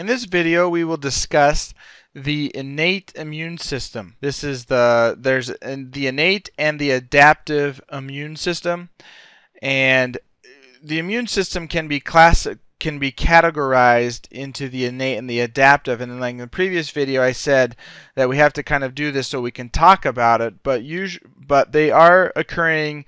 In this video, we will discuss the innate immune system. This is there's the innate and the adaptive immune system, and the immune system can be categorized into the innate and the adaptive. And in the previous video, I said that we have to kind of do this so we can talk about it, but they are occurring,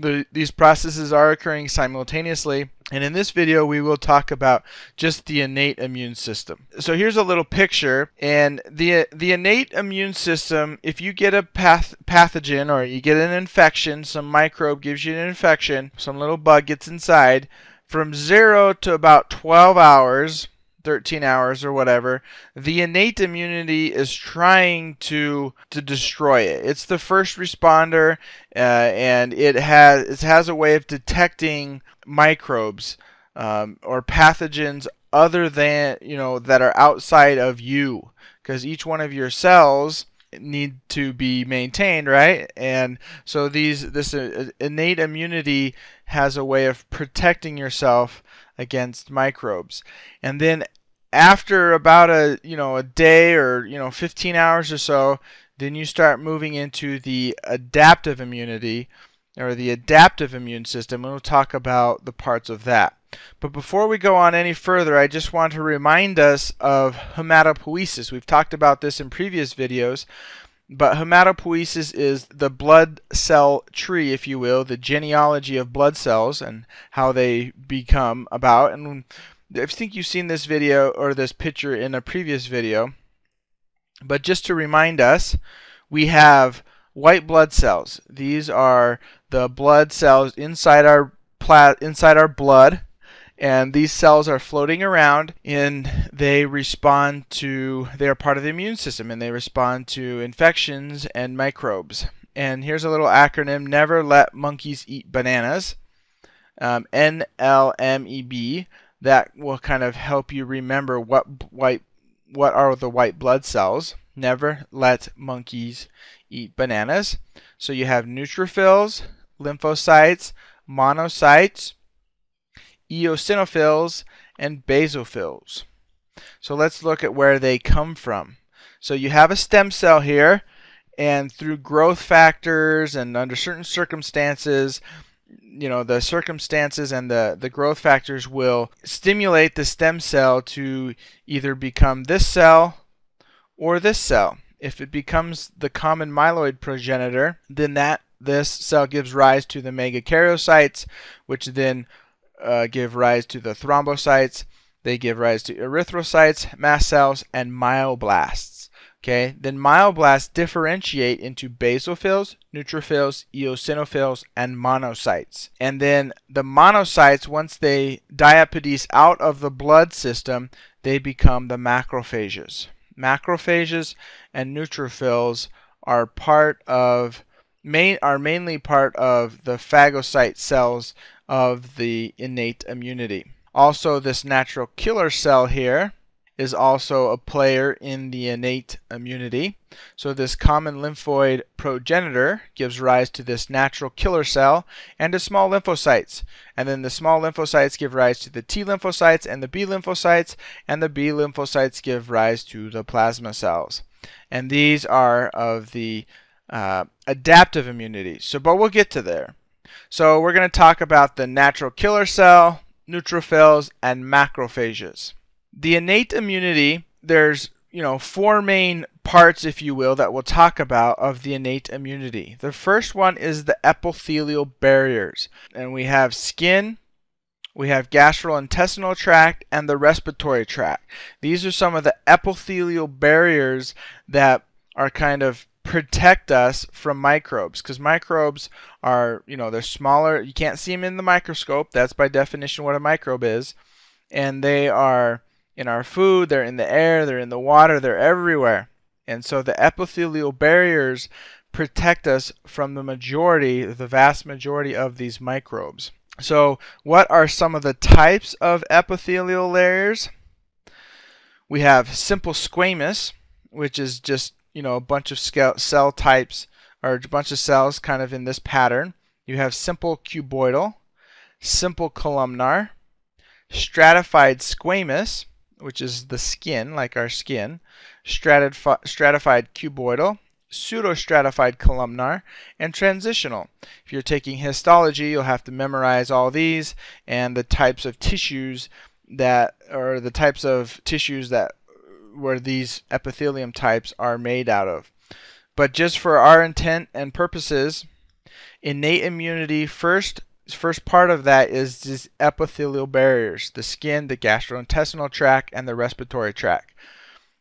these processes are occurring simultaneously. And in this video, we will talk about just the innate immune system. So here's a little picture. And the innate immune system, if you get a pathogen or you get an infection, some microbe gives you an infection, some little bug gets inside, from 0 to about 12 hours, 13 hours or whatever, the innate immunity is trying to destroy it. It's the first responder, and it has a way of detecting microbes or pathogens other than, you know, that are outside of you, because each one of your cells need to be maintained, right? And so this innate immunity has a way of protecting yourself against microbes. And then after about a day or 15 hours or so, then you start moving into the adaptive immunity or the adaptive immune system. We'll talk about the parts of that. But before we go on any further, I just want to remind us of hematopoiesis. We've talked about this in previous videos, but hematopoiesis is the blood cell tree, if you will, the genealogy of blood cells and how they become about. And I think you've seen this video or this picture in a previous video. But just to remind us, we have white blood cells. These are the blood cells inside our blood. And these cells are floating around, and they are part of the immune system, and they respond to infections and microbes. And here's a little acronym: never let monkeys eat bananas, NF-κB. That will kind of help you remember what are the white blood cells. Never let monkeys eat bananas. So you have neutrophils, lymphocytes, monocytes, eosinophils, and basophils. So let's look at where they come from. So you have a stem cell here, and through growth factors and under certain circumstances, the circumstances and the growth factors will stimulate the stem cell to either become this cell or this cell. If it becomes the common myeloid progenitor, then this cell gives rise to the megakaryocytes, which then give rise to the thrombocytes. They give rise to erythrocytes, mast cells, and myoblasts. Okay, then myoblasts differentiate into basophils, neutrophils, eosinophils, and monocytes. And then the monocytes, once they diapedese out of the blood system, they become the macrophages. Macrophages and neutrophils are mainly part of the phagocyte cells of the innate immunity. Also, this natural killer cell here is also a player in the innate immunity. So this common lymphoid progenitor gives rise to this natural killer cell and to small lymphocytes. And then the small lymphocytes give rise to the T lymphocytes and the B lymphocytes, and the B lymphocytes give rise to the plasma cells. And these are of the adaptive immunity. So, but we'll get to there. So we're going to talk about the natural killer cell, neutrophils, and macrophages. The innate immunity, there's, four main parts, if you will, that we'll talk about of the innate immunity. The first one is the epithelial barriers. And we have skin, we have gastrointestinal tract, and the respiratory tract. These are some of the epithelial barriers that are kind of protect us from microbes, because microbes are, they're smaller. You can't see them in the microscope. That's by definition what a microbe is. And they are in our food, they're in the air, they're in the water, they're everywhere. And so the epithelial barriers protect us from the vast majority of these microbes. So what are some of the types of epithelial layers? We have simple squamous, which is just a bunch of cell types or a bunch of cells kind of in this pattern. You have simple cuboidal, simple columnar, stratified squamous, which is the skin, like our skin, stratified cuboidal, pseudostratified columnar, and transitional. If you're taking histology, you'll have to memorize all these and the types of tissues that, or the types of tissues that where these epithelium types are made out of. But just for our intent and purposes, innate immunity, first part of that is these epithelial barriers, the skin, the gastrointestinal tract, and the respiratory tract.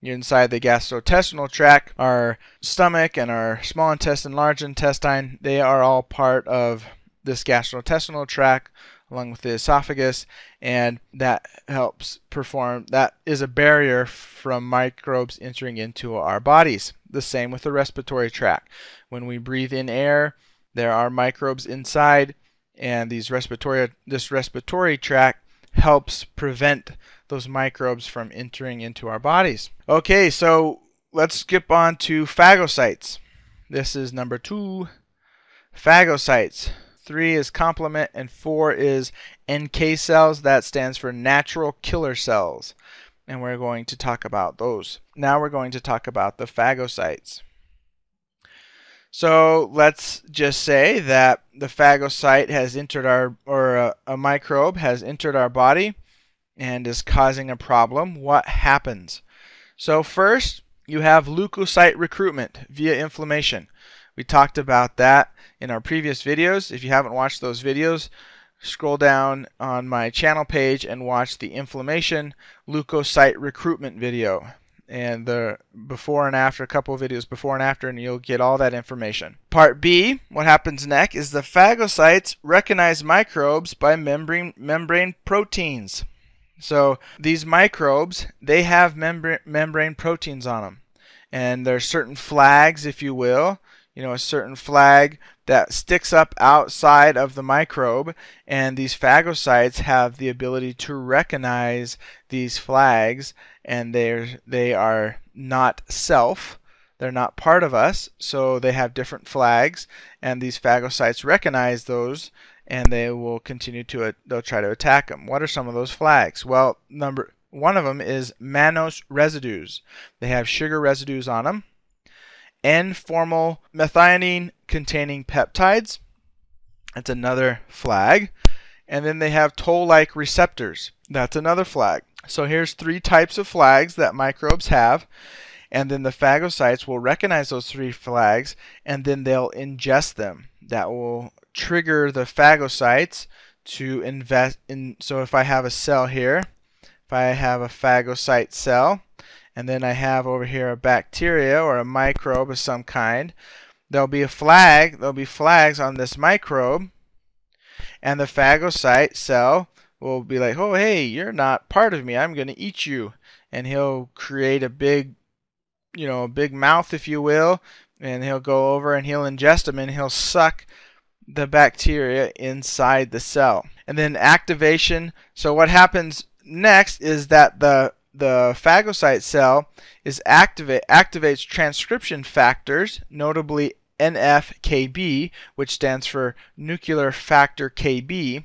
Inside the gastrointestinal tract, our stomach and our small intestine, large intestine, they are all part of this gastrointestinal tract, along with the esophagus, and that helps perform, that is a barrier from microbes entering into our bodies. The same with the respiratory tract. When we breathe in air, there are microbes inside, and these respiratory tract helps prevent those microbes from entering into our bodies. Okay, so let's skip on to phagocytes. This is number 2, phagocytes. 3 is complement, and 4 is NK cells. That stands for natural killer cells. And we're going to talk about those. Now we're going to talk about the phagocytes. So let's just say that the phagocyte has entered our, or a microbe has entered our body and is causing a problem. What happens? So first, you have leukocyte recruitment via inflammation. We talked about that in our previous videos. If you haven't watched those videos, scroll down on my channel page and watch the inflammation leukocyte recruitment video, and the before and after, a couple of videos before and after, and you'll get all that information. Part B, what happens next is the phagocytes recognize microbes by membrane proteins. So these microbes, they have membrane proteins on them, and there are certain flags, if you will, you know, a certain flag that sticks up outside of the microbe, and these phagocytes have the ability to recognize these flags, and they are not self, they're not part of us, so they have different flags, and these phagocytes recognize those, and they will continue to, they'll try to attack them. What are some of those flags? Well, number one of them is mannose residues. They have sugar residues on them. N-formal methionine-containing peptides. That's another flag. And then they have toll-like receptors. That's another flag. So here's 3 types of flags that microbes have. And then the phagocytes will recognize those 3 flags, and then they'll ingest them. That will trigger the phagocytes to invest in. So if I have a cell here, if I have a phagocyte cell, and then I have over here a bacteria or a microbe of some kind, there'll be a flag, there'll be flags on this microbe, and the phagocyte cell will be like, oh, hey, you're not part of me, I'm going to eat you. And he'll create a big, you know, a big mouth, if you will, and he'll go over and he'll ingest them, and he'll suck the bacteria inside the cell. And then activation. So what happens next is that the phagocyte cell is activates transcription factors, notably NF-κB, which stands for nuclear factor Kb.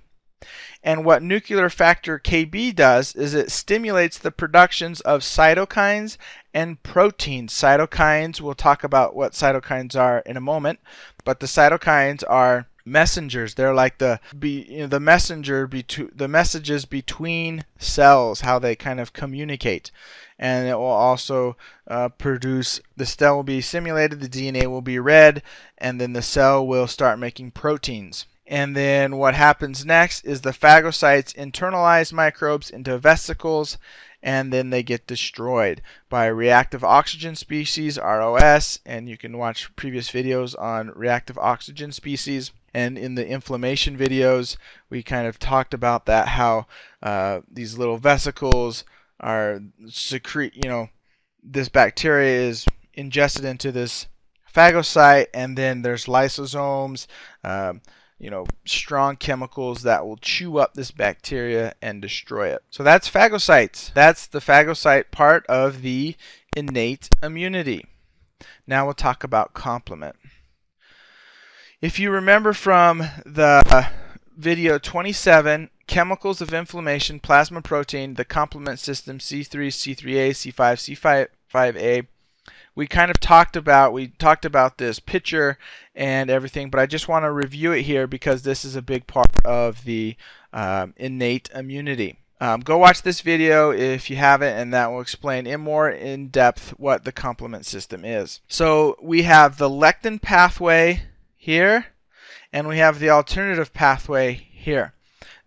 And what nuclear factor Kb does is it stimulates the productions of cytokines and proteins. Cytokines, we'll talk about what cytokines are in a moment, but the cytokines are messengers. They're like the messages between cells, how they kind of communicate. And it will also produce, the cell will be simulated, the DNA will be read, and then the cell will start making proteins. And then what happens next is the phagocytes internalize microbes into vesicles, and then they get destroyed by reactive oxygen species, ROS, and you can watch previous videos on reactive oxygen species. And in the inflammation videos, we kind of talked about that, how these little vesicles are secrete, you know, this bacteria is ingested into this phagocyte, and then there's lysosomes, you know, strong chemicals that will chew up this bacteria and destroy it. So that's phagocytes. That's the phagocyte part of the innate immunity. Now we'll talk about complement. If you remember from the video 27, chemicals of inflammation, plasma protein, the complement system, C3, C3A, C5, C5A. We talked about this picture and everything, but I just want to review it here because this is a big part of the innate immunity. Go watch this video if you haven't, and that will explain in more in depth what the complement system is. So we have the lectin pathway here, and we have the alternative pathway here.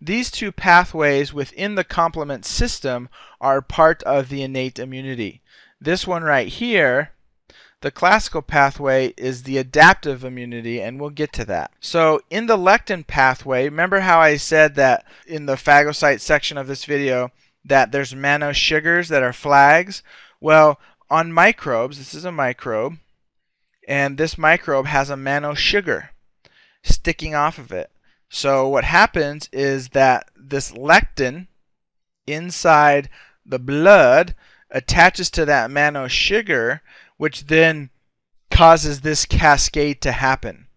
These two pathways within the complement system are part of the innate immunity. This one right here, the classical pathway, is the adaptive immunity, and we'll get to that. So in the lectin pathway, remember how I said that in the phagocyte section of this video that there's mannose sugars that are flags? Well, on microbes, this is a microbe, and this microbe has a mannose sugar sticking off of it. So what happens is that this lectin inside the blood attaches to that mannose sugar, which then causes this cascade to happen.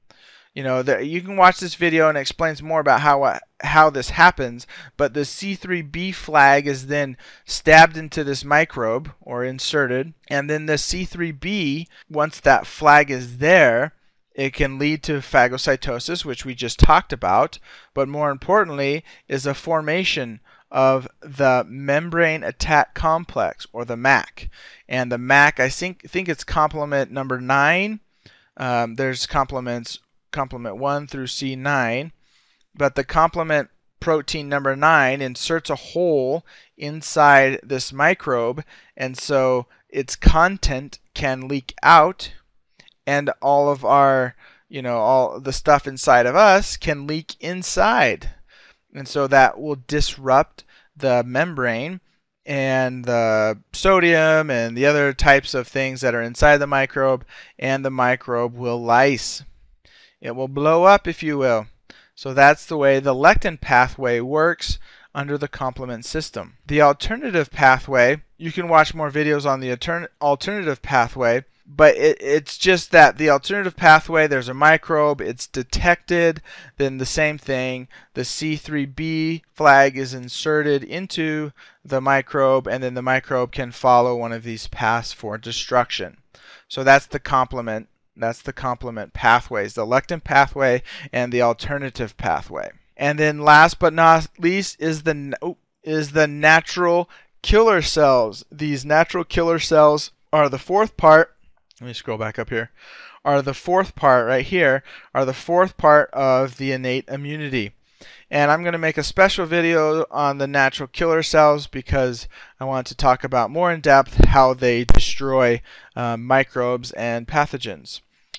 You know, you can watch this video and it explains more about how this happens, but the C3B flag is then stabbed into this microbe or inserted, and then the C3B, once that flag is there, it can lead to phagocytosis, which we just talked about, but more importantly is a formation of the membrane attack complex, or the MAC. And the MAC, I think it's complement number 9. There's complement 1 through C9, but the complement protein number 9 inserts a hole inside this microbe, and so its content can leak out, and all of our, you know, all the stuff inside of us can leak inside. And so that will disrupt the membrane, and the sodium and the other types of things that are inside the microbe, and the microbe will lyse. It will blow up, if you will. So that's the way the lectin pathway works under the complement system. The alternative pathway, you can watch more videos on the alternative pathway, but it's just that the alternative pathway, there's a microbe, it's detected, then the same thing, the C3b flag is inserted into the microbe, and then the microbe can follow one of these paths for destruction. So that's the complement pathways, the lectin pathway and the alternative pathway. And then last but not least is the natural killer cells. These natural killer cells are the fourth part. Let me scroll back up here. Are the fourth part of the innate immunity. And I'm going to make a special video on the natural killer cells because I want to talk about more in depth how they destroy microbes and pathogens.